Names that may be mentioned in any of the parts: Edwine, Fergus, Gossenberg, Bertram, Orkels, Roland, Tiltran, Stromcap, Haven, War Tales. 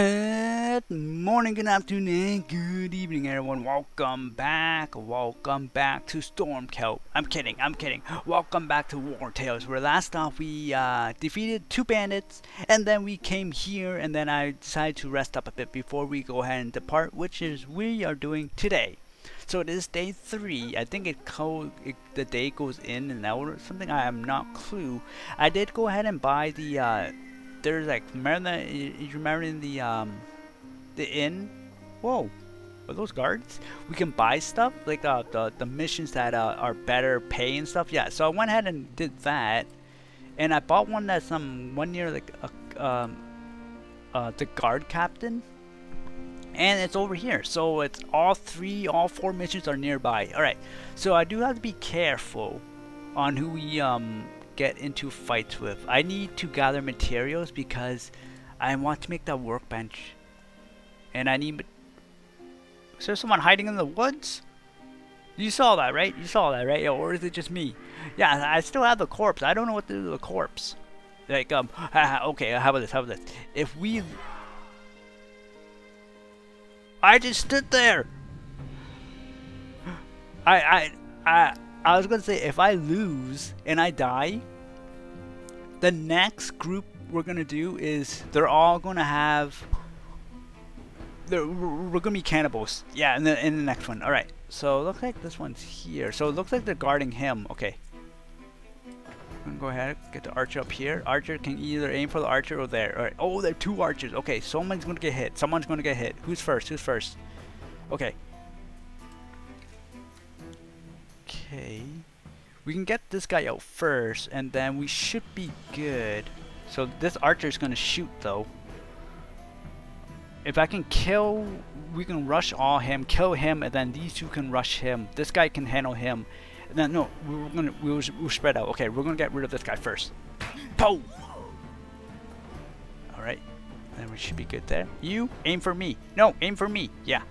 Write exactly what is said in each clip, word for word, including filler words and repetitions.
Good morning, good afternoon, good evening, everyone. Welcome back, welcome back to Stromcap. I'm kidding, I'm kidding. Welcome back to War Tales, where last off we uh, defeated two bandits, and then we came here, and then I decided to rest up a bit before we go ahead and depart, which is we are doing today. So it is day three. I think it, co it the day goes in an hour or something. I am not clue. I did go ahead and buy the. Uh, There's like, remember that, you remember in the, um, the inn? Whoa, are those guards? We can buy stuff, like the, the, the missions that uh, are better pay and stuff. Yeah, so I went ahead and did that. And I bought one that's, um, one near, like, uh, um, uh, the guard captain. And it's over here. So it's all three, all four missions are nearby. Alright, so I do have to be careful on who we, um... get into fights with. I need to gather materials because I want to make that workbench. And I need... Is there someone hiding in the woods? You saw that, right? You saw that, right? Or is it just me? Yeah, I still have the corpse. I don't know what to do with the corpse. Like, um... okay, how about this? How about this? If we... I just stood there! I... I... I... I was gonna say, if I lose and I die, the next group we're gonna do is they're all gonna have they're, we're gonna be cannibals. Yeah, in the, in the next one. Alright, so looks like this one's here, so it looks like they're guarding him. Okay, I'm gonna go ahead and get the archer up here. Archer can either aim for the archer or there. Alright, oh, there are two archers. Okay, someone's gonna get hit. Someone's gonna get hit. Who's first? Who's first? Okay. Okay, we can get this guy out first, and then we should be good. So this archer is gonna shoot though. If I can kill, we can rush all him, kill him, and then these two can rush him. This guy can handle him. And then no, we're gonna we'll, we'll spread out. Okay, we're gonna get rid of this guy first. Boom. All right, then we should be good there. You aim for me. No, aim for me. Yeah.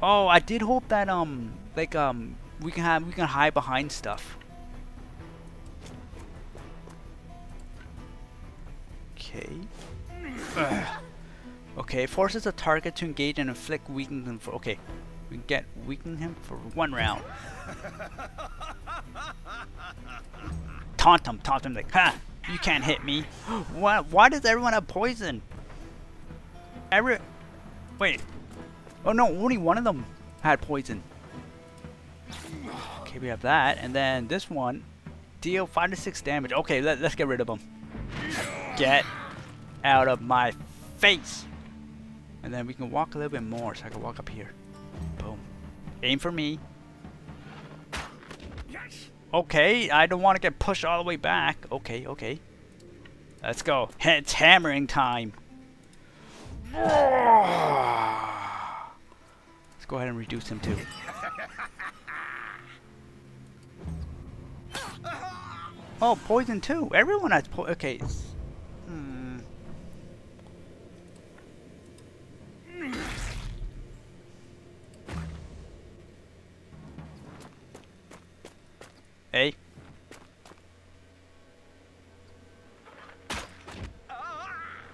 Oh, I did hope that um, like um, we can have we can hide behind stuff. Okay. Okay, forces a target to engage and inflict weakening for. Okay, we can get weakening him for one round. Taunt him, taunt him like, ha! You can't hit me. Why? Why does everyone have poison? Every. Wait. Oh no, only one of them had poison. Okay, we have that, and then this one, deal five to six damage. Okay, let, let's get rid of him. Get out of my face! And then we can walk a little bit more, so I can walk up here. Boom. Aim for me. Okay, I don't want to get pushed all the way back. Okay, okay. Let's go. It's hammering time. Go ahead and reduce him too. Oh, poison too. Everyone has poison. Okay. Hmm. Hey.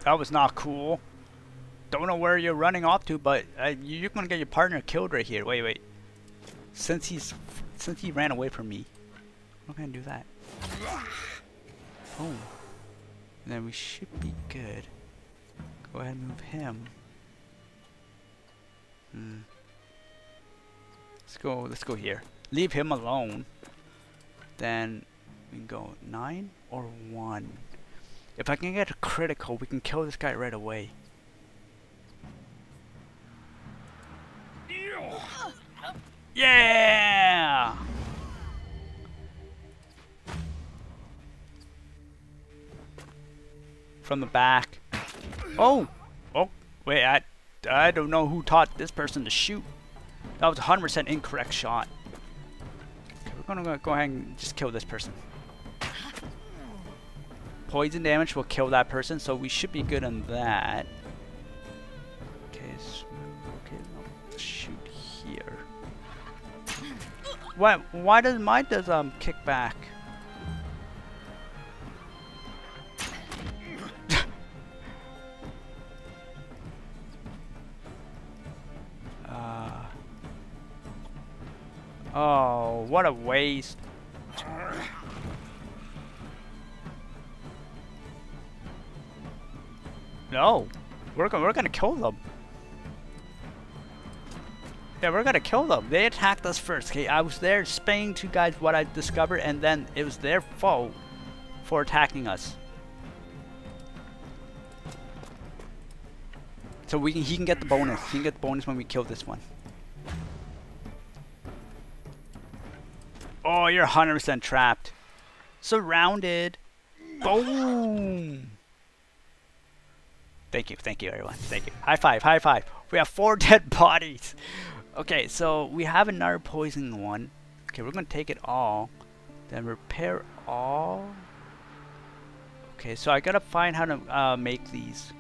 That was not cool. Don't know where you're running off to, but uh, you're gonna get your partner killed right here. Wait, wait. Since he's, since he ran away from me, I'm not gonna do that. Oh, and then we should be good. Go ahead and move him. Hmm. Let's go. Let's go here. Leave him alone. Then we can go nine or one. If I can get a critical, we can kill this guy right away. Yeah! From the back. Oh! Oh, wait, I, I don't know who taught this person to shoot. That was a one hundred percent incorrect shot. Okay, we're gonna go ahead and just kill this person. Poison damage will kill that person, so we should be good on that. Okay, so, okay, I'll shoot here. Why? Why does my does um kick back? Oh, what a waste. No, we're gonna, we're gonna kill them. Yeah, we're gonna kill them. They attacked us first. Okay, I was there explaining to you guys what I discovered, and then it was their fault for attacking us. So we can, he can get the bonus. He can get the bonus when we kill this one. Oh, you're one hundred percent trapped. Surrounded. Boom. Thank you, thank you everyone, thank you. High five, high five. We have four dead bodies. Okay, so we have another poison one. Okay, we're gonna take it all. Then repair all. Okay, so I gotta find how to uh, make these.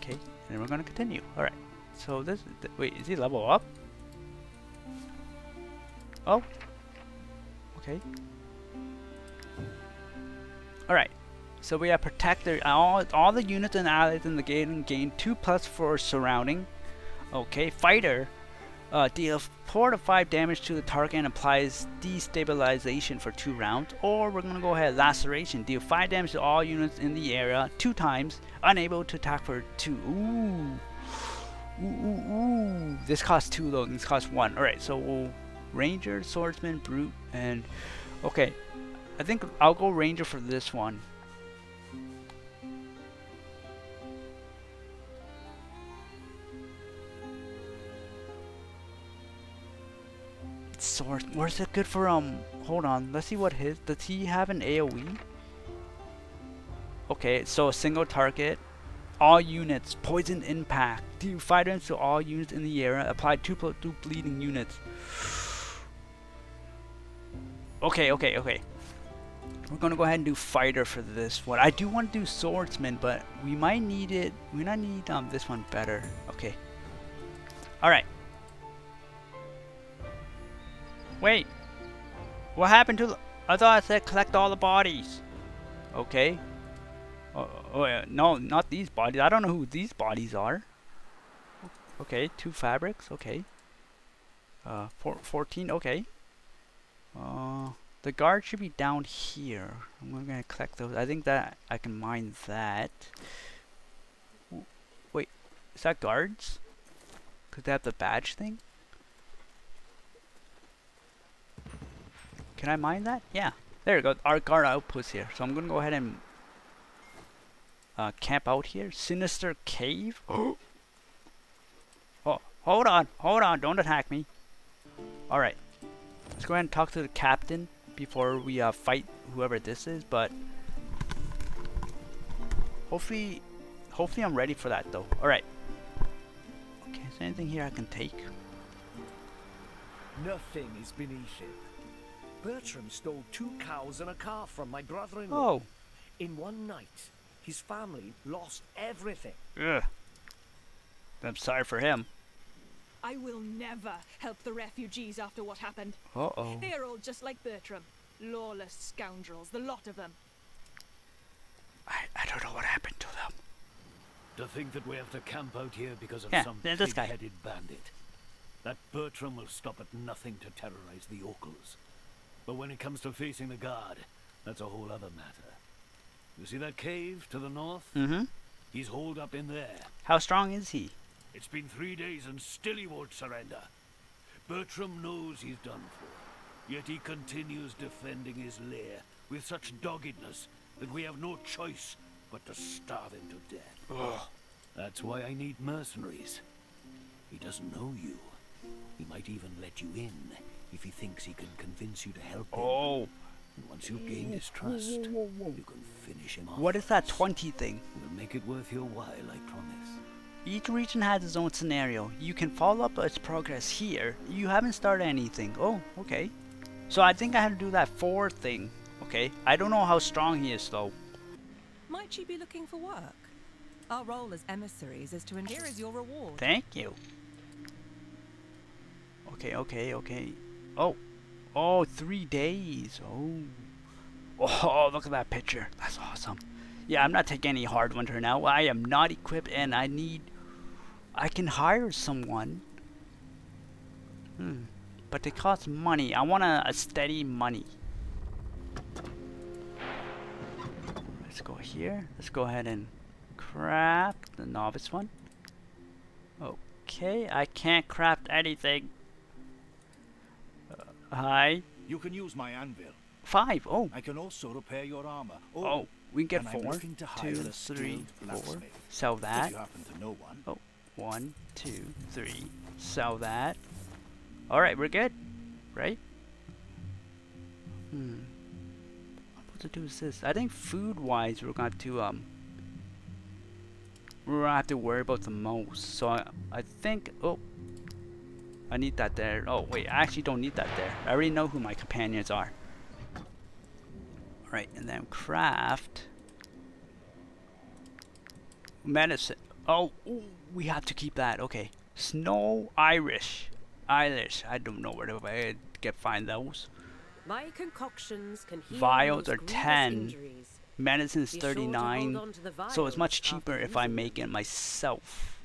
Okay, and then we're gonna continue. All right, so this, th wait, is he level up? Oh, okay. All right. So we have protector, all, all the units and allies in the game gain two plus four surrounding. Okay, fighter. Uh, deals four to five damage to the target and applies destabilization for two rounds. Or we're going to go ahead, laceration. Deal five damage to all units in the area two times. Unable to attack for two. Ooh. Ooh, ooh, ooh. This costs two though, this costs one. Alright, so we'll ranger, swordsman, brute, and... Okay, I think I'll go ranger for this one. Sword, where's it good for? Um, hold on, let's see what his, does he have an AoE? Okay, so a single target, all units, poison impact, do five damage to all units in the area, apply two plus two bleeding units. Okay, okay, okay. We're gonna go ahead and do fighter for this one. I do want to do swordsman, but we might need it, we might need um this one better. Okay. Alright. Wait, what happened to the, I thought I said collect all the bodies. Okay. Oh, oh yeah. No, not these bodies. I don't know who these bodies are. Okay, two fabrics. Okay. Uh, four, fourteen. Okay. Uh, the guard should be down here. I'm gonna collect those. I think that I can mine that. Wait, is that guards? Could they have the badge thing? Can I mine that? Yeah. There we go. Our guard outpost here. So I'm going to go ahead and uh, camp out here. Sinister Cave. Oh, hold on. Hold on. Don't attack me. Alright. Let's go ahead and talk to the captain before we uh, fight whoever this is. But hopefully, hopefully I'm ready for that though. Alright. Okay. Is there anything here I can take? Nothing is beneath it. Bertram stole two cows and a calf from my brother-in-law. Oh. In one night, his family lost everything. Ugh. I'm sorry for him. I will never help the refugees after what happened. Uh-oh. They are all just like Bertram. Lawless scoundrels, the lot of them. I, I don't know what happened to them. To think that we have to camp out here because of yeah, some pig-headed bandit. That Bertram will stop at nothing to terrorize the Orkels. But when it comes to facing the guard, that's a whole other matter. You see that cave to the north? Mm-hmm. He's holed up in there. How strong is he? It's been three days and still he won't surrender. Bertram knows he's done for. Yet he continues defending his lair with such doggedness that we have no choice but to starve him to death. Ugh. That's why I need mercenaries. He doesn't know you. He might even let you in. If he thinks he can convince you to help him. Oh. And once you gain his trust, you can finish him off. What is that twenty thing? We'll make it worth your while, I promise. Each region has its own scenario. You can follow up its progress here. You haven't started anything. Oh, okay. So I think I had to do that four thing. Okay. I don't know how strong he is, though. Might she be looking for work? Our role as emissaries is to ensure is your reward. Thank you. Okay, okay, okay. Oh, oh, three days. Oh, oh, look at that picture. That's awesome. Yeah, I'm not taking any hard winter now. I am not equipped, and I need. I can hire someone. Hmm. But they cost money. I want a, a steady money. Let's go here. Let's go ahead and craft the novice one. Okay, I can't craft anything. Uh, hi. You can use my anvil. Five. Oh. I can also repair your armor. Oh. oh. We can get four, two, three, four. Sell that. Oh, one, two, three. Sell that. All right, we're good, right? Hmm. What to do is this? I think food-wise, we're going to um. We're gonna have to worry about the most. So I, I think. Oh. I need that there. Oh wait, I actually don't need that there. I already know who my companions are. Right, and then craft medicine. Oh, ooh, we have to keep that. Okay, snow Irish, Irish. I don't know where to get find those. My concoctions can heal. Vials are ten. Injuries. Medicine's Be thirty-nine. Sure, so it's much cheaper if I make it myself.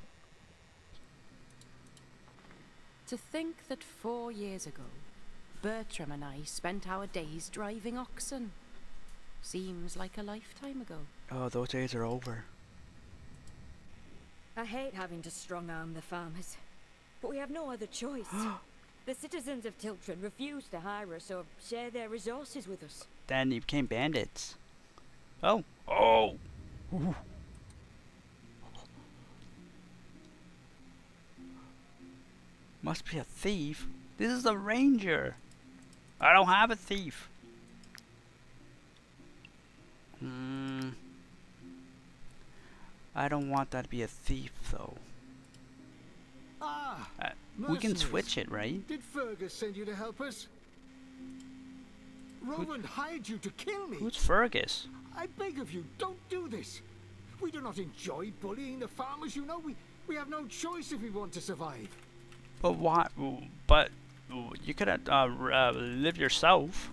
To think that four years ago, Bertram and I spent our days driving oxen. Seems like a lifetime ago. Oh, those days are over. I hate having to strong-arm the farmers, but we have no other choice. The citizens of Tiltran refused to hire us or share their resources with us. Then they became bandits. Oh. Oh! Ooh. Must be a thief. This is a ranger. I don't have a thief. Hmm. I don't want that to be a thief, though. Ah, uh, we can switch it, right? Did Fergus send you to help us? Roland hired you to kill me. Who's Fergus? I beg of you, don't do this. We do not enjoy bullying the farmers. You know, we we have no choice if we want to survive. But why? But you could uh, uh, live yourself.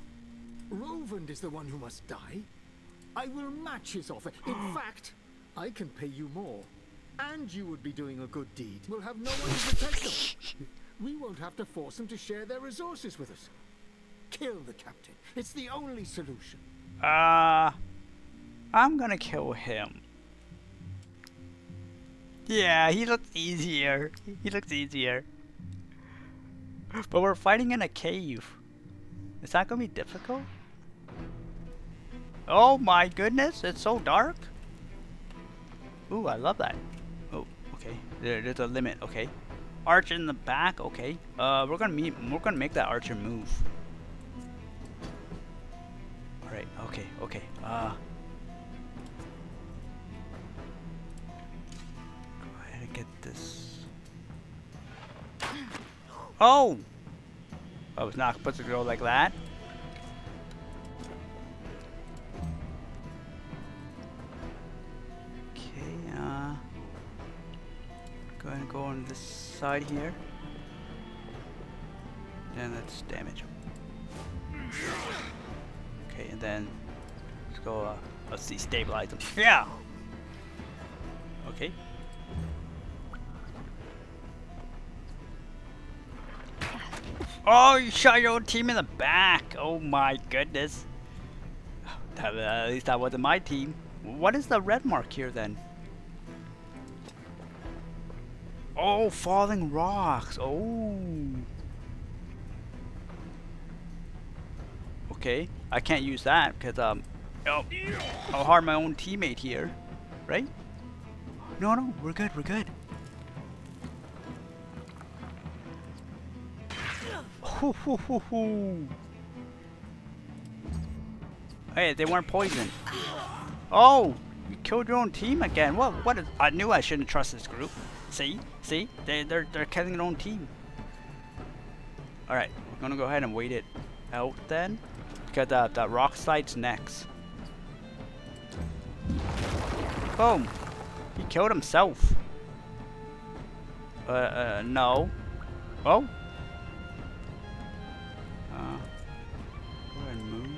Roland is the one who must die. I will match his offer. In fact, I can pay you more. And you would be doing a good deed. We'll have no one to protect them. We won't have to force them to share their resources with us. Kill the captain. It's the only solution. Uh, I'm gonna kill him. Yeah, he looks easier. He looks easier. But we're fighting in a cave. Is that gonna be difficult? Oh my goodness, it's so dark. Ooh, I love that. Oh, okay. There, there's a limit. Okay, arch in the back. Okay. Uh, we're gonna meet. We're gonna make that archer move. All right. Okay. Okay. Uh, go ahead and get this. Oh, I was not supposed to go like that. Go on this side here. And let's damage him. Okay, and then let's go. Uh, let's destabilize him. Yeah. Okay. Oh, you shot your own team in the back. Oh my goodness. That, uh, at least that wasn't my team. What is the red mark here then? Oh, falling rocks. Oh. Okay, I can't use that because um, oh, I'll harm my own teammate here, right? No, no, we're good, we're good. Hoo, hoo, hoo, hoo. Hey, they weren't poisoned. Oh, you killed your own team again. What? What? Is, I knew I shouldn't trust this group. See? See? They, they're, they're killing their own team. Alright, we're gonna go ahead and wait it out then. Because uh, that rock slide's next. Boom! He killed himself. Uh, uh, no. Oh? Uh, go ahead and move.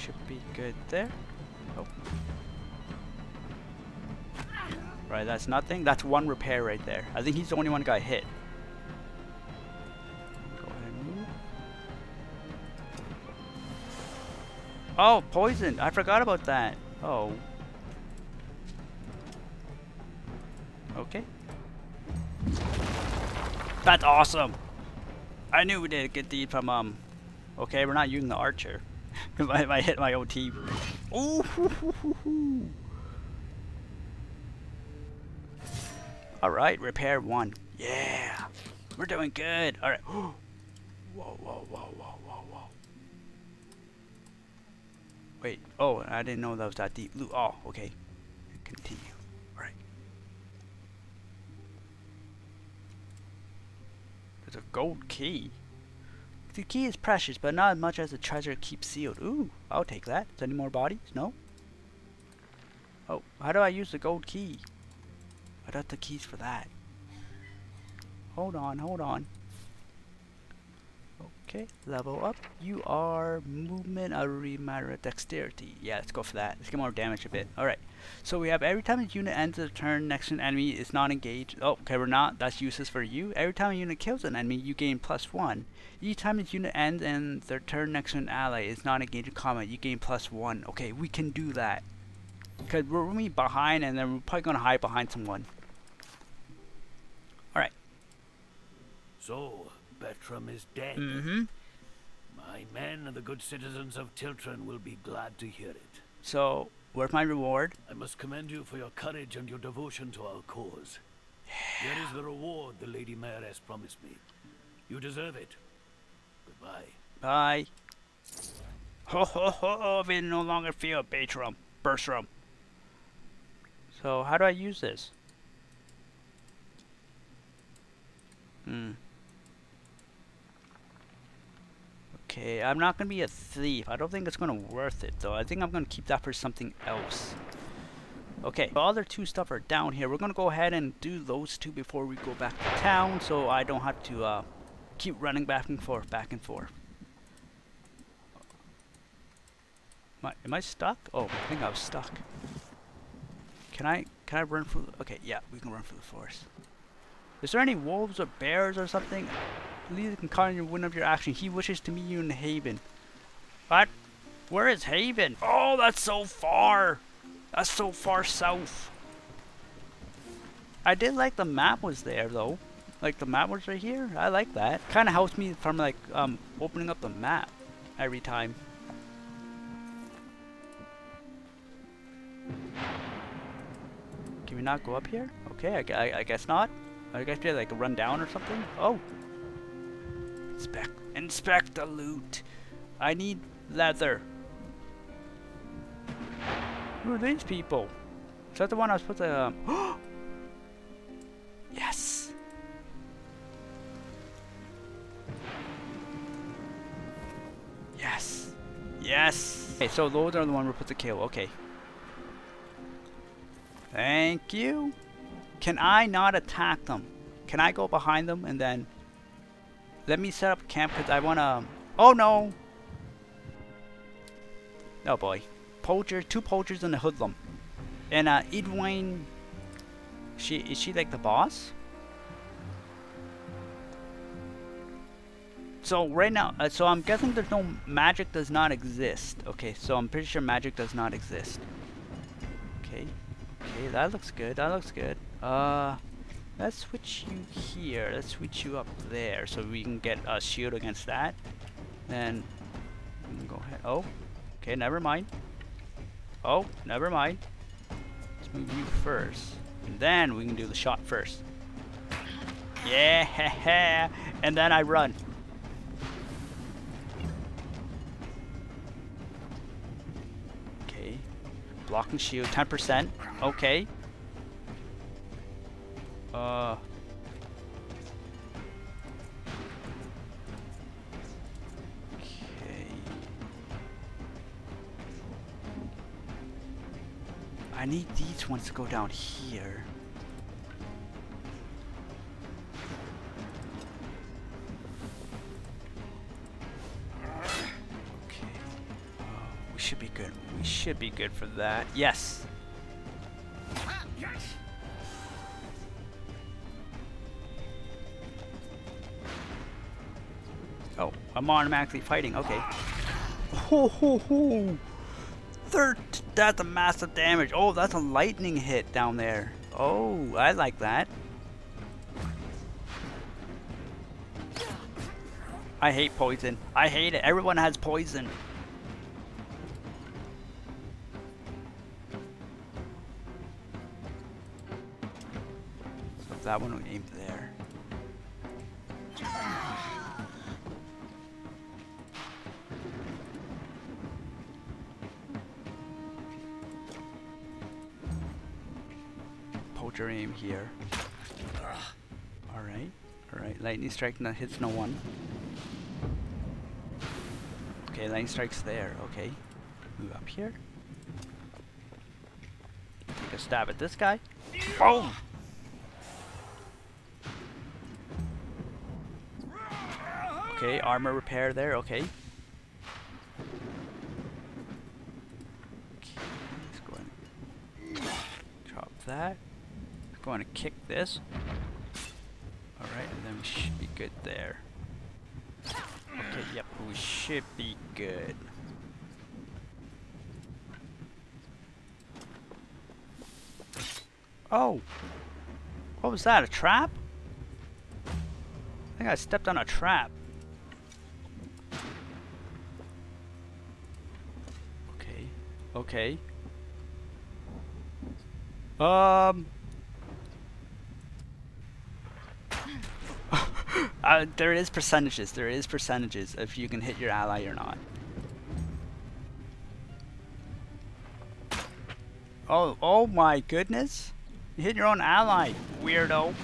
should be good there. Oh. Right, that's nothing. That's one repair right there. I think he's the only one guy hit. Go ahead and move. Oh, poisoned. I forgot about that. Oh. Okay. That's awesome. I knew we did a good deed from um. Okay, we're not using the archer. I might hit my own team. Ooh. Hoo, hoo, hoo, hoo. All right, repair one. Yeah, we're doing good. All right. Whoa, whoa, whoa, whoa, whoa, whoa. Wait. Oh, I didn't know that was that deep. Loot. Oh, okay. Continue. All right. There's a gold key. The key is precious, but not as much as the treasure keeps sealed. Ooh, I'll take that. Is there any more bodies? No? Oh, how do I use the gold key? I got the keys for that. Hold on, hold on. Okay, level up. You are movement, a reminder of dexterity. Yeah, let's go for that. Let's get more damage a bit. Alright, so we have every time a unit ends a turn, next to an enemy is not engaged. Oh, okay, we're not. That's useless for you. Every time a unit kills an enemy, you gain plus one. Each time a unit ends and their turn next to an ally is not engaged in combat, you gain plus one. Okay, we can do that. Because we're going to be behind, and then we're probably going to hide behind someone. Alright. So, Bertram is dead. Mm-hmm. My men and the good citizens of Tiltran will be glad to hear it. So, where's my reward? I must commend you for your courage and your devotion to our cause. Yeah. Here is the reward the Lady Mayoress promised me. You deserve it. Goodbye. Bye. Ho ho ho, we no longer fear Bertram. Bertram. So, how do I use this? Hmm. Okay, I'm not going to be a thief. I don't think it's going to worth it, though. I think I'm going to keep that for something else. Okay, the other two stuff are down here. We're going to go ahead and do those two before we go back to town, so I don't have to uh, keep running back and forth, back and forth. Am I, am I stuck? Oh, I think I was stuck. Can I, can I run through? Okay, yeah, we can run through the forest. Is there any wolves or bears or something? Leader can call in your wind of your action. He wishes to meet you in Haven. What? Where is Haven? Oh, that's so far. That's so far south. I did like the map was there though. Like the map was right here. I like that. Kind of helps me from like um opening up the map every time. Can we not go up here? Okay, I, I, I guess not. I guess we have like a run down or something. Oh. Inspect, inspect the loot. I need leather. Who are these people? Is that the one I was supposed to? Um, yes. Yes. Yes. Okay, so those are the one we're supposed to kill. Okay. Thank you. Can I not attack them? Can I go behind them and then? Let me set up camp because I want to... Oh no! Oh boy. Poacher, two poachers and a hoodlum. And uh, Edwine... She, is she like the boss? So right now... Uh, so I'm guessing there's no... Magic does not exist. Okay, so I'm pretty sure magic does not exist. Okay. Okay, that looks good. That looks good. Uh... Let's switch you here. Let's switch you up there so we can get a shield against that. Then go ahead. Oh, okay. Never mind. Oh, never mind. Let's move you first, and then we can do the shot first. Yeah, and then I run. Okay. Blocking shield, ten percent. Okay. Uh. Okay. I need these ones to go down here. Okay. Uh, we We should be good. We should be good for that. Yes. Ah, yes. Oh, I'm automatically fighting. Okay. Ho ho ho! Third. That's a massive damage. Oh, that's a lightning hit down there. Oh, I like that. I hate poison. I hate it. Everyone has poison. So that one we aimed there. Poacher aim here. Alright. Alright. Lightning strike that hits no one. Okay, lightning strike's there, okay. Move up here. Take a stab at this guy. Boom! Okay, armor repair there, okay. Okay, let's go and chop that. Let's go and kick this. Alright, and then we should be good there. Okay, yep, we should be good. Oh! What was that, a trap? I think I stepped on a trap. Okay, okay. Um... Uh, there is percentages, there is percentages if you can hit your ally or not. Oh, oh my goodness. You hit your own ally, weirdo.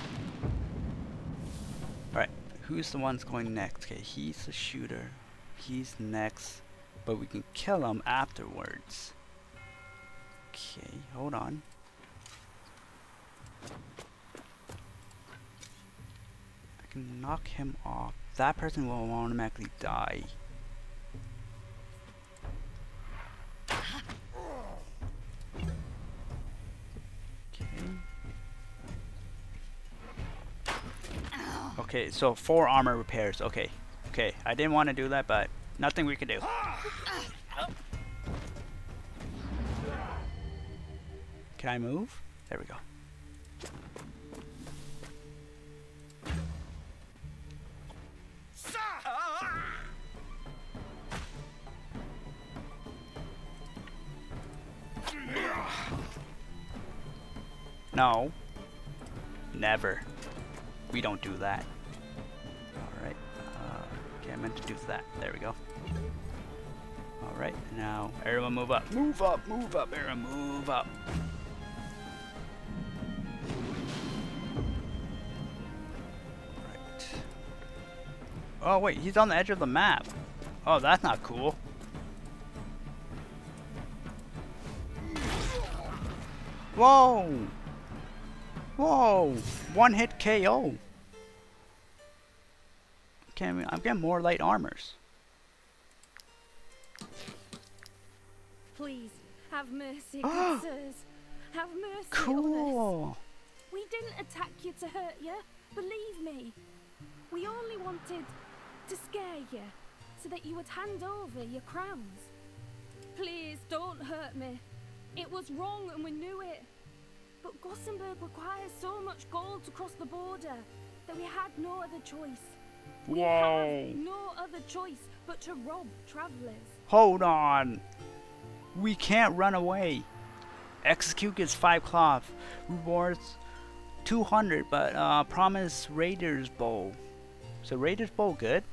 Alright, who's the one's going next? Okay, he's the shooter. He's next, but we can kill him afterwards. Okay, hold on. Knock him off. That person will automatically die. Okay. Okay, so four armor repairs. Okay. Okay, I didn't want to do that, but nothing we can do. Can I move? There we go. No. Never. We don't do that. Alright. Uh, okay, I meant to do that. There we go. Alright, now everyone move up. Move up, move up, everyone move up. Right. Oh wait, he's on the edge of the map. Oh, that's not cool. Whoa! Whoa! One hit K O. Can we, I'm getting more light armors. Please have mercy, good sirs. Have mercy cool. on us. We didn't attack you to hurt you. Believe me, we only wanted to scare you so that you would hand over your crowns. Please don't hurt me. It was wrong and we knew it. But Gossenberg requires so much gold to cross the border that we had no other choice. Whoa. We had no other choice but to rob travelers. Hold on. We can't run away. Execute gets five cloth. Rewards two hundred, but uh, promise Raiders Bowl. So Raiders Bowl good?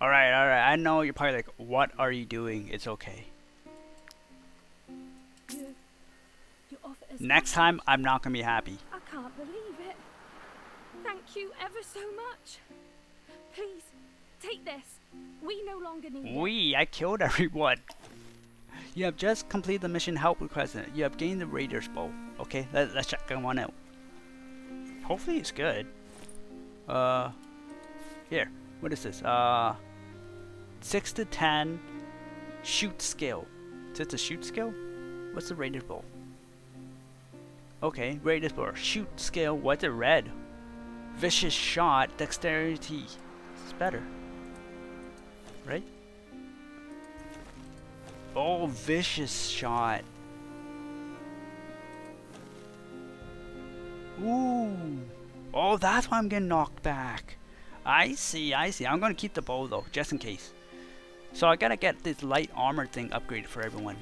Alright, alright. I know you're probably like, what are you doing? It's okay. Next time, I'm not going to be happy. I can't believe it. Thank you ever so much. Please, take this. We no longer need it. We? I killed everyone. You have just completed the mission help requested. You have gained the Raiders Bowl. Okay, let, let's check that one out. Hopefully it's good. Uh, here. What is this? Uh, six to ten. Shoot skill. Is it the shoot skill? What's the rated for? Okay, rated for shoot skill. What's it red? Vicious shot, dexterity. It's better. Right? Oh, vicious shot. Ooh. Oh, that's why I'm getting knocked back. I see, I see. I'm gonna keep the bow though, just in case. So I gotta get this light armor thing upgraded for everyone.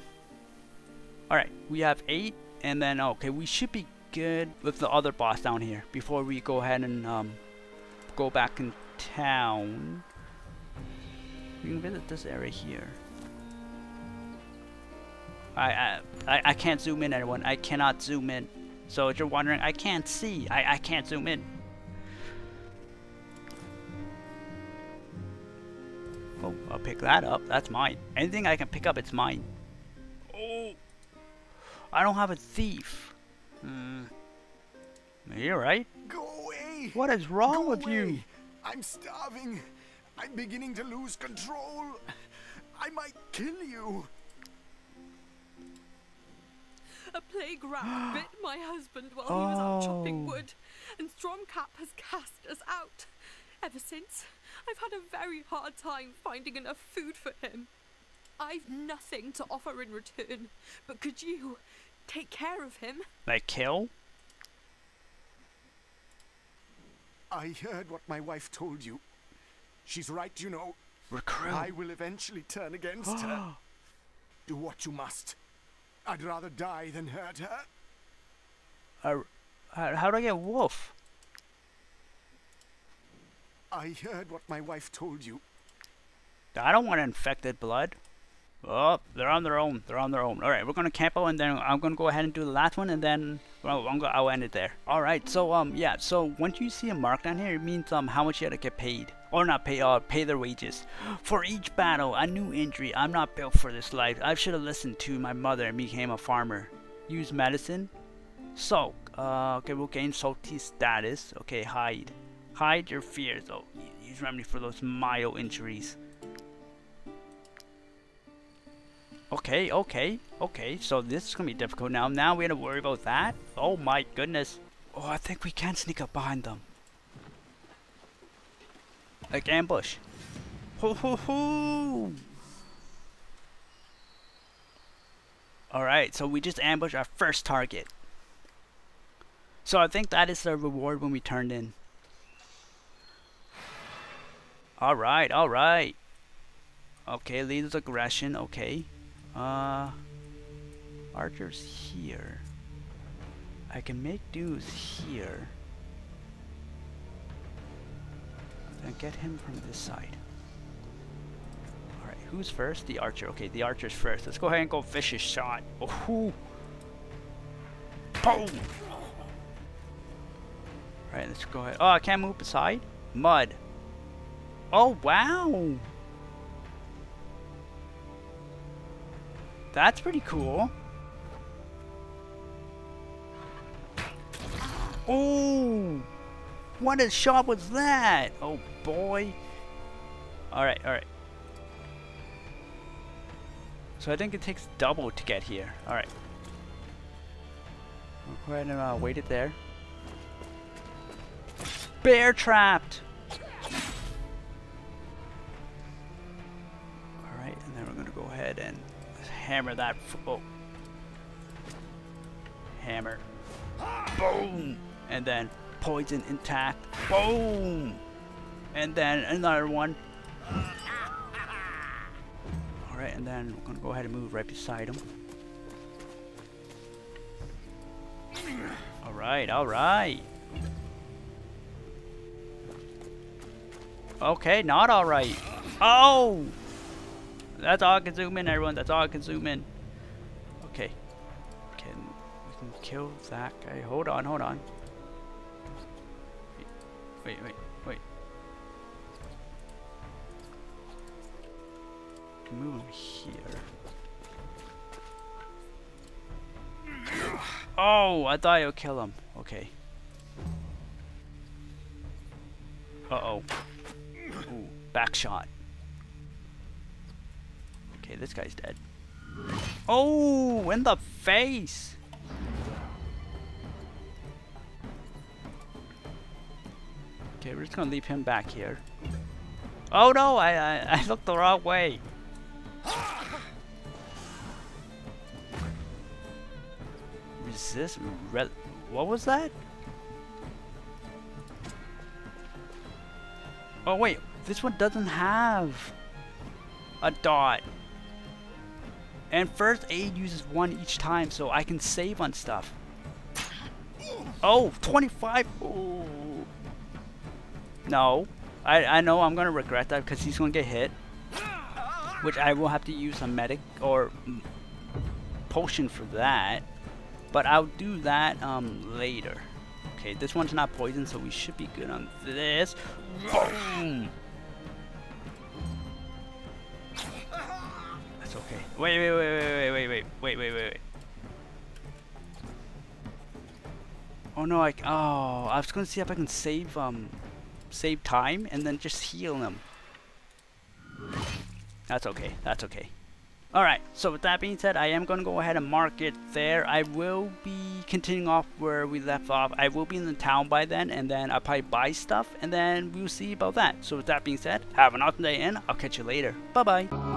Alright, we have eight, and then okay, we should be good with the other boss down here before we go ahead and um go back in town. We can visit this area here. I I I can't zoom in, everyone. I cannot zoom in. So if you're wondering, I can't see. I, I can't zoom in. Oh, I'll pick that up. That's mine. Anything I can pick up, it's mine. Oh, I don't have a thief. Hmm. Are you alright? Go away. What is wrong Go with away. you? I'm starving. I'm beginning to lose control. I might kill you. A plague rat bit my husband while oh. he was out chopping wood, and Stromcap has cast us out. Ever since, I've had a very hard time finding enough food for him. I've nothing to offer in return, but could you take care of him? They kill? I heard what my wife told you. She's right, you know. Recruit. I will eventually turn against her. Do what you must. I'd rather die than hurt her. Uh, how do I get wolf? I heard what my wife told you. I don't want infected blood. Oh, they're on their own. They're on their own. Alright, we're going to camp out, and then I'm going to go ahead and do the last one, and then well, I'm gonna, I'll end it there. Alright, so, um, yeah. So, once you see a mark down here, it means um, how much you had to get paid. Or not pay, uh, pay their wages. For each battle, a new injury. I'm not built for this life. I should have listened to my mother and became a farmer. Use medicine. Soak. Uh, okay, we'll gain salty status. Okay, hide. Hide your fears, though. Use remedy for those mild injuries. Okay, okay, okay. So this is going to be difficult now. Now we have to worry about that. Oh my goodness. Oh, I think we can sneak up behind them. Like ambush. Ho ho ho! Alright, so we just ambushed our first target. So I think that is the reward when we turned in. Alright, alright. Okay, leader's aggression, okay. Uh, archers here. I can make dues here. And get him from this side. Alright, who's first? The archer. Okay, the archer's first. Let's go ahead and go vicious shot. Oh, boom! Alright, let's go ahead. Oh, I can't move aside. Mud. Oh, wow! That's pretty cool. Oh! What a shot was that? Oh boy. Alright, alright. So I think it takes double to get here. Alright. I'll go ahead and uh, wait it there. Bear trapped! Alright, and then we're gonna go ahead and hammer that. F oh. Hammer. Boom! And then poison intact. Boom! And then another one. Alright, and then we're gonna go ahead and move right beside him. Alright, alright. Okay, not alright. Oh! That's all I can zoom in, everyone. That's all I can zoom in. Okay. Can we can kill that guy. Hold on, hold on. Wait, wait, wait. Move him here. Oh, I thought I would kill him. Okay. Uh oh. Ooh, back shot. Okay, this guy's dead. Oh, in the face! Okay, we're just gonna leave him back here. Oh no, I, I, I looked the wrong way. Resist rel- what was that? Oh wait, this one doesn't have a dot. And first aid uses one each time, so I can save on stuff. Oh, twenty-five! Ooh. No. I, I know I'm going to regret that because he's going to get hit. Which I will have to use a medic or potion for that. But I'll do that um, later. Okay, this one's not poisoned, so we should be good on this. Boom! That's okay. Wait, wait, wait, wait, wait, wait, wait, wait, wait, wait. Oh no, I... Oh, I was going to see if I can save... um. Save time and then just heal him. That's okay. That's okay. Alright, so with that being said, I am going to go ahead and mark it there. I will be continuing off where we left off. I will be in the town by then, and then I'll probably buy stuff, and then we'll see about that. So with that being said, have an awesome day, and I'll catch you later. Bye-bye.